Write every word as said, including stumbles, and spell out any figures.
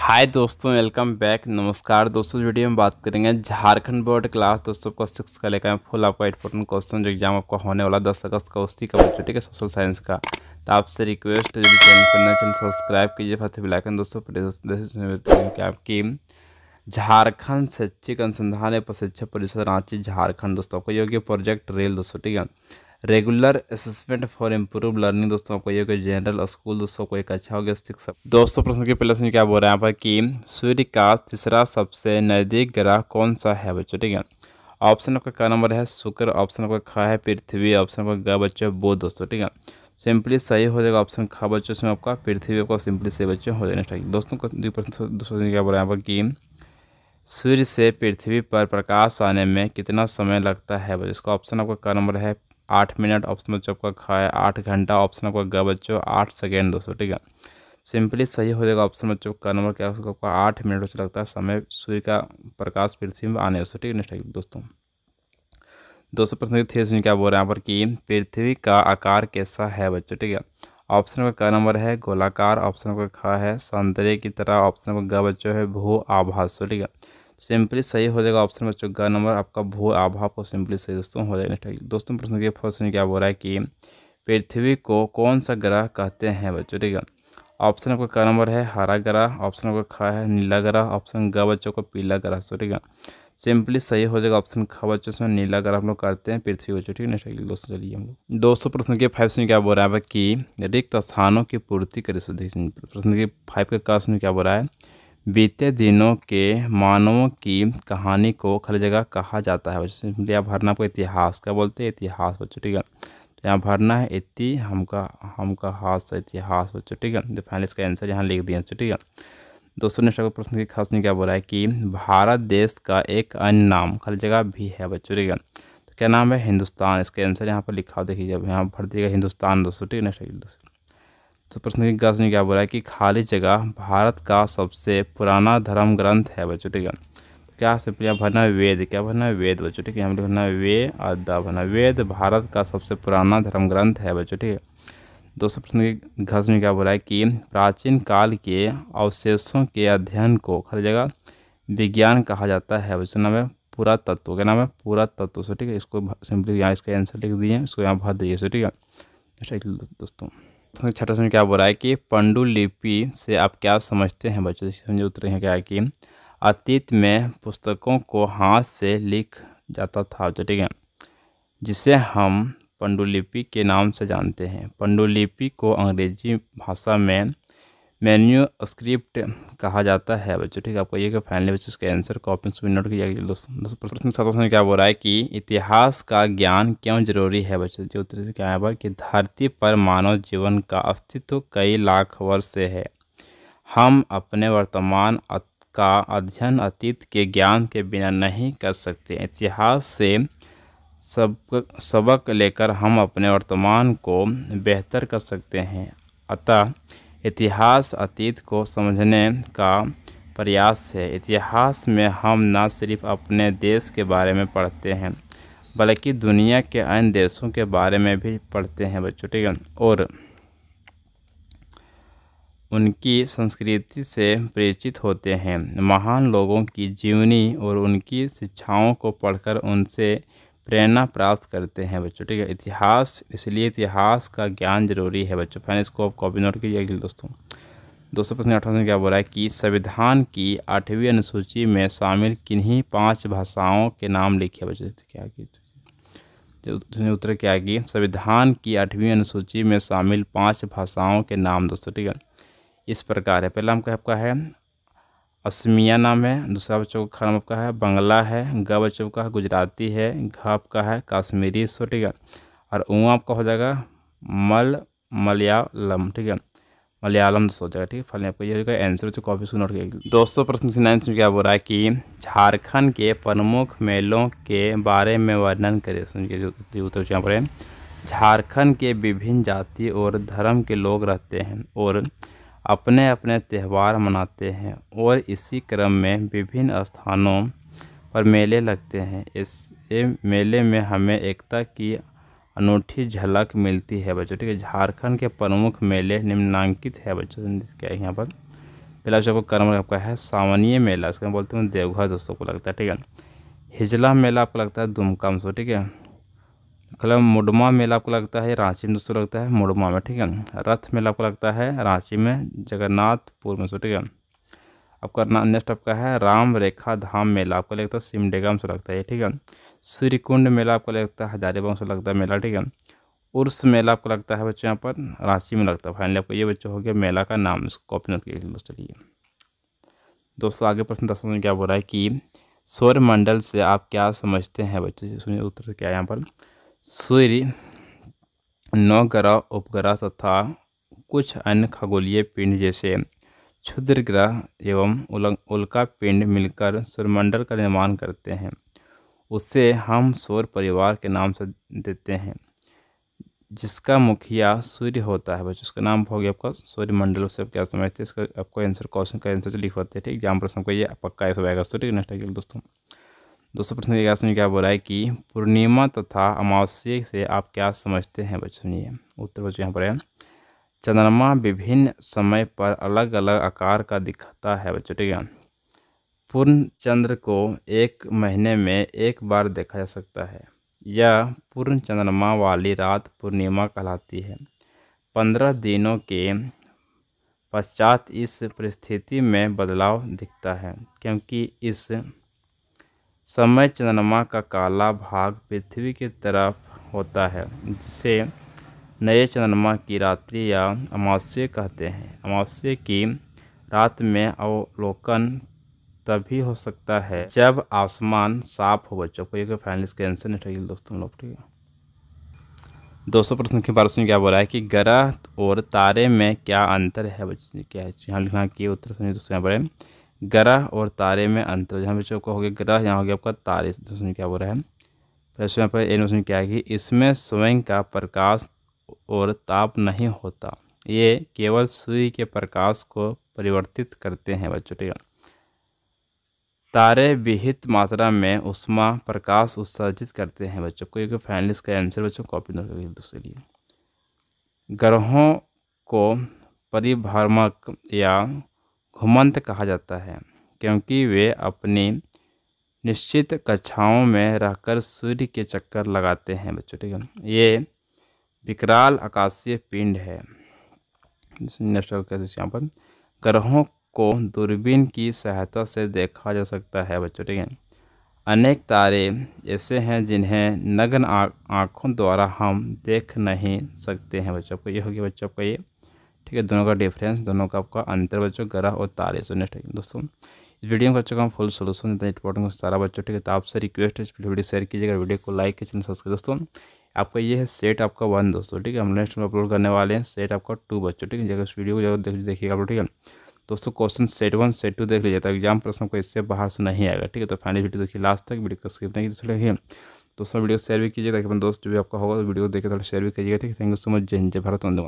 हाय दोस्तों, welcome back. नमस्कार दोस्तों, वीडियो में बात करेंगे झारखंड बोर्ड क्लास दोस्तों का सिक्स का लेकर फुल आपका इंपॉर्टेंट क्वेश्चन जो एग्जाम आपका होने वाला दस अगस्त का उसी का ठीक है सोशल साइंस का। तो आपसे रिक्वेस्ट है चैनल करना चैनल सब्सक्राइब कीजिए, साथ ही बेल आइकन दोस्तों कि आपकी झारखंड शैक्षिक अनुसंधान एवं परिषद परिषद रांची झारखंड दोस्तों आपको योग्य प्रोजेक्ट रेल दोस्तों ठीक है regular assessment for improve learning दोस्तों आपको ये जनरल स्कूल दोस्तों को एक अच्छा हो गया शिक्षक दोस्तों। प्रश्न के पहले प्रश्न क्या बोल रहे हैं यहाँ पर कि सूर्य का तीसरा सबसे नजदीक ग्रह कौन सा है बच्चों ठीक है। ऑप्शन आपका क्या नंबर है शुक्र, ऑप्शन आपका ख है पृथ्वी, ऑप्शन आपका ग बच्चों बुध दोस्तों ठीक है। सिंपली सही हो जाएगा ऑप्शन ख बच्चों, इसमें आपका पृथ्वी आपका सिंपली सही बच्चों हो जाएगा ठीक दोस्तों। प्रश्न क्या बोल रहे हैं यहाँ पर कि सूर्य से पृथ्वी पर प्रकाश आने में कितना समय लगता है बच्चों। इसका ऑप्शन आपका क्या नंबर है आठ मिनट, ऑप्शन बच्चों आपका ख है आठ घंटा, ऑप्शन आपका ग बच्चों आठ सेकेंड दोस्तों ठीक है। सिंपली सही हो जाएगा ऑप्शन बच्चों का नंबर क्या है आपका आठ मिनट बच्चों लगता है समय सूर्य का प्रकाश पृथ्वी में आने दोस्तों ठीक है। नेक्स्ट दोस्तों दोस्तों प्रश्न थे क्या बोल रहे हैं यहाँ पर कि पृथ्वी का आकार कैसा है बच्चों ठीक है। ऑप्शन का क नंबर है गोलाकार, ऑप्शन का ख है सौंदर्य की तरह, ऑप्शन का ग बच्चों है भू आभा ठीक है। सिंपली सही हो जाएगा ऑप्शन बच्चों का नंबर आपका भू आभा को सिंपली सही दोस्तों हो जाएगा। दोस्तों प्रश्न के फर्स्ट में क्या बोल रहा है कि पृथ्वी को कौन सा ग्रह कहते हैं बच्चों ठीक है। ऑप्शन आपका का नंबर है हरा ग्रह, ऑप्शन आपका ख है नीला ग्रह, ऑप्शन ग बच्चों को पीला ग्रह सो ठीक है। सिंपली सही हो जाएगा ऑप्शन ख बच्चों, इसमें नीला ग्रह हम लोग करते हैं पृथ्वी बच्चों ठीक है दोस्तों। चलिए हम लोग दोस्तों प्रश्न के फाइव से क्या बोल रहा है कि रिक्त स्थानों की पूर्ति करें। प्रश्न के फाइव के क्वेश्चन क्या बोल रहा है बीते दिनों के मानवों की कहानी को खाली जगह कहा जाता है बच्चों। सिंपली यहाँ भरना आपको इतिहास का बोलते हैं इतिहास बच्चों ठीक है। तो यहाँ भरना है इति हमका हमका हास इतिहास बच्चों ठीक है। तो फाइनल इसका आंसर यहाँ लिख दिया ठीक है दोस्तों। नेक्स्ट आपको प्रश्न की खास नहीं क्या बोला है कि भारत देश का एक अन्य नाम खाली जगह भी है बच्चों ठीक है। तो क्या नाम है हिंदुस्तान, इसका आंसर यहाँ पर लिखा देखिए जब यहाँ भर दिएगा हिंदुस्तान दोस्तों ठीक है। नेक्स्ट दोस्तों तो प्रश्न का क्या बोला है कि खाली जगह भारत का सबसे पुराना धर्म ग्रंथ है बच्चों ठीक है। क्या सिंपली भरना वेद, क्या भरना वेद बच्चों ठीक है। हम भरना वे और द भरना वेद भारत का सबसे पुराना धर्म ग्रंथ है बच्चों ठीक है। दोस्तों प्रश्न के घस में क्या बोला है कि प्राचीन काल के अवशेषों के अध्ययन को खाली जगह विज्ञान कहा जाता है बच्चों। नाम है पुरातत्व, क्या नाम है पुरातत्व सो ठीक है। इसको सिंपली यहाँ इसका आंसर लिख दिए, इसको यहाँ भर दिए सो ठीक है दोस्तों। छठा प्रश्न क्या बोल रहा है कि पंडुलिपि से आप क्या समझते हैं बच्चों। समझे उत्तर है क्या है कि अतीत में पुस्तकों को हाथ से लिख जाता था बच्चों ठीक है, जिसे हम पंडुलिपि के नाम से जानते हैं। पंडुलिपि को अंग्रेजी भाषा में मैन्युस्क्रिप्ट कहा जाता है बच्चों ठीक है। आपको ये कि फाइनली बच्चों इसके आंसर को ऑप्शन में नोट किया गया दोस्तों। प्रश्न सातवां प्रश्न क्या बोल रहा है कि इतिहास का ज्ञान क्यों जरूरी है बच्चों। जो उत्तर से क्या है कि धरती पर मानव जीवन का अस्तित्व कई लाख वर्ष से है। हम अपने वर्तमान का अध्ययन अतीत के ज्ञान के बिना नहीं कर सकते। इतिहास से सब सबक लेकर हम अपने वर्तमान को बेहतर कर सकते हैं, अतः इतिहास अतीत को समझने का प्रयास है। इतिहास में हम न सिर्फ अपने देश के बारे में पढ़ते हैं बल्कि दुनिया के अन्य देशों के बारे में भी पढ़ते हैं बच्चों ठीक है, और उनकी संस्कृति से परिचित होते हैं। महान लोगों की जीवनी और उनकी शिक्षाओं को पढ़कर उनसे प्रेरणा प्राप्त करते हैं बच्चों ठीक है। इतिहास इसलिए इतिहास का ज्ञान जरूरी है बच्चों। फाइनल इसको आप कॉपी नोट कीजिएगा दोस्तों। दोस्तों प्रश्न अठारह क्या बोला है कि संविधान की आठवीं अनुसूची में शामिल किन्हीं पांच भाषाओं के नाम लिखे बच्चों। क्या जो उत्तर क्या आएगी संविधान की आठवीं अनुसूची में शामिल पाँच भाषाओं के नाम दोस्तों ठीक है। इस प्रकार है पहला हमको आपका है असमिया नाम है, दूसरा बच्चों का नाम आपका है बंगला है, ग बच्चों का है गुजराती है, घ आपका है काश्मीरी सो ठीक है, और ऊ आपका हो जाएगा मल मलयालम ठीक है, मलयालम हो जाएगा ठीक है। फल आपका ये हो जाएगा आंसर बच्चों कॉपी सुन रखिएगा। दोस्तों प्रश्न नाइन में क्या बोल रहा है कि झारखंड के प्रमुख मेलों के बारे में वर्णन करें। सुनिए उत्तर यहाँ पर झारखंड के विभिन्न जाति और धर्म के लोग रहते हैं और अपने अपने त्यौहार मनाते हैं और इसी क्रम में विभिन्न स्थानों पर मेले लगते हैं। इस मेले में हमें एकता की अनूठी झलक मिलती है बच्चों ठीक है। झारखंड के प्रमुख मेले निम्नांकित है बच्चों। क्या है यहाँ पर फिलहाल जो आपको कर्म आपका है सामनी मेला, इसका बोलते हैं देवघर दोस्तों को लगता है, ठीक है। हिजला मेला आपको लगता है दुमका में, ठीक है। कलम मुडमा मेला आपको लगता है रांची में दोस्तों, लगता है मुडमा में, ठीक है। रथ मेला आपको लगता है रांची में जगन्नाथपुर में, ठीक है। आपका ना नेक्स्ट आपका है राम रेखा धाम मेला, आपको लगता है सिमडेगा में लगता है, ठीक है। सूर्य कुंड मेला आपको लगता है हजारीबाग से लगता है मेला, ठीक है। उर्स मेला आपको लगता है बच्चों यहाँ पर रांची में लगता है। फाइनली आपको ये बच्चों हो गया मेला का नाम, इसको कॉपी नोट कीजिए दोस्तों। चलिए दोस्तों आगे प्रश्न दसवें में क्या बोल रहा है कि सौरमंडल से आप क्या समझते हैं बच्चों, सुनिए उत्तर क्या है यहाँ पर। सूर्य, नौ ग्रह, उपग्रह तथा कुछ अन्य खगोलीय पिंड जैसे क्षुद्र ग्रह एवं उल्का पिंड मिलकर सौरमंडल का निर्माण करते हैं, उसे हम सौर परिवार के नाम से देते हैं, जिसका मुखिया सूर्य होता है बच्चों। उसका नाम हो गया आपका सौरमंडल, उससे आप क्या समझते हैं, इसका आपको आंसर क्वेश्चन का आंसर लिखवाते हैं, ठीक। एग्जाम प्रश्न को ये पक्का है, सब आएगा ठीक। नेक्स्ट आइए दोस्तों दोस्तों प्रश्न विकास में क्या बोल रहा है कि पूर्णिमा तथा अमावस्या से आप क्या समझते हैं बच्चों, सुनिए उत्तर बच्चों यहाँ पर है चंद्रमा विभिन्न समय पर अलग अलग आकार का दिखता है बच्चों, ठीक है। पूर्ण चंद्र को एक महीने में एक बार देखा जा सकता है, यह पूर्ण चंद्रमा वाली रात पूर्णिमा कहलाती है। पंद्रह दिनों के पश्चात इस परिस्थिति में बदलाव दिखता है, क्योंकि इस समय चंद्रमा का काला भाग पृथ्वी की तरफ होता है, जिसे नए चंद्रमा की रात्रि या अमावस्या कहते हैं। अमावस्या की रात में अवलोकन तभी हो सकता है जब आसमान साफ हो बच्चों को। ये फाइनल के आंसर नहीं रहेगी दोस्तों लोग, ठीक है। दोस्तों प्रश्न के बारे में क्या बोला है कि ग्रह और तारे में क्या अंतर है बच्चों, क्या है यहाँ लिखना कि उत्तर सुनिए दोस्तों यहाँ पर ग्रह और तारे में अंतर। यहाँ बच्चों को हो गया ग्रह, यहाँ हो गया आपका तारे। दोस्तों क्या बोल रहा है प्रश्न यहाँ पर ए नोशन क्या है कि इसमें स्वयं का प्रकाश और ताप नहीं होता, ये केवल सूर्य के प्रकाश को परिवर्तित करते हैं बच्चों, ठीक है। तारे विहित मात्रा में उष्मा प्रकाश उत्सर्जित करते हैं बच्चों को। ये फाइनल इसका आंसर बच्चों कॉपी नोट करिए दोस्तों के लिए। ग्रहों को परिभ्रामक या घुमंत कहा जाता है, क्योंकि वे अपनी निश्चित कक्षाओं में रहकर सूर्य के चक्कर लगाते हैं बच्चों, ठीक है। ये विकराल आकाशीय पिंड है। यहाँ पर ग्रहों को दूरबीन की सहायता से देखा जा सकता है बच्चों, ठीक है। अनेक तारे ऐसे हैं जिन्हें नग्न आँखों द्वारा हम देख नहीं सकते हैं बच्चों को। ये होगी बच्चों का ये, ठीक है। दोनों का डिफरेंस, दोनों का आपका अंतर बच्चों ग्रह और तारे से। नेक्स्ट दोस्तों इस वीडियो में बच्चों का हम फुल सोल्यूशन देते हैं इंपॉर्टेंट सारा बच्चों, ठीक है। तो आपसे रिक्वेस्ट है वीडियो शेयर कीजिएगा, वीडियो को लाइक कीजिए, चैनल सब्सक्राइब। दोस्तों आपका ये है सेट आपका वन दोस्तों, ठीक है। हम नेक्स्ट में अपलोड करने वाले हैं सेट आपका टू बच्चों, ठीक है। जगह उस वीडियो को जरूर देख देखिएगा आप, ठीक है। दोस्तों question set one set two देख लीजिए, तो एग्जाम प्रश्न को इससे बाहर से नहीं आएगा, ठीक है। तो फाइनल वीडियो देखिए लास्ट तक, वीडियो को स्किप नहीं कीजिए, ठीक है। दोस्तों वीडियो शेयर भी कीजिए ताकि अपने दोस्त जो भी आपका होगा वीडियो देखे थोड़ा शेयर भी करिएगा, ठीक है। Thank you so much. जय हिंद, जय भारत, वंदे मातरम।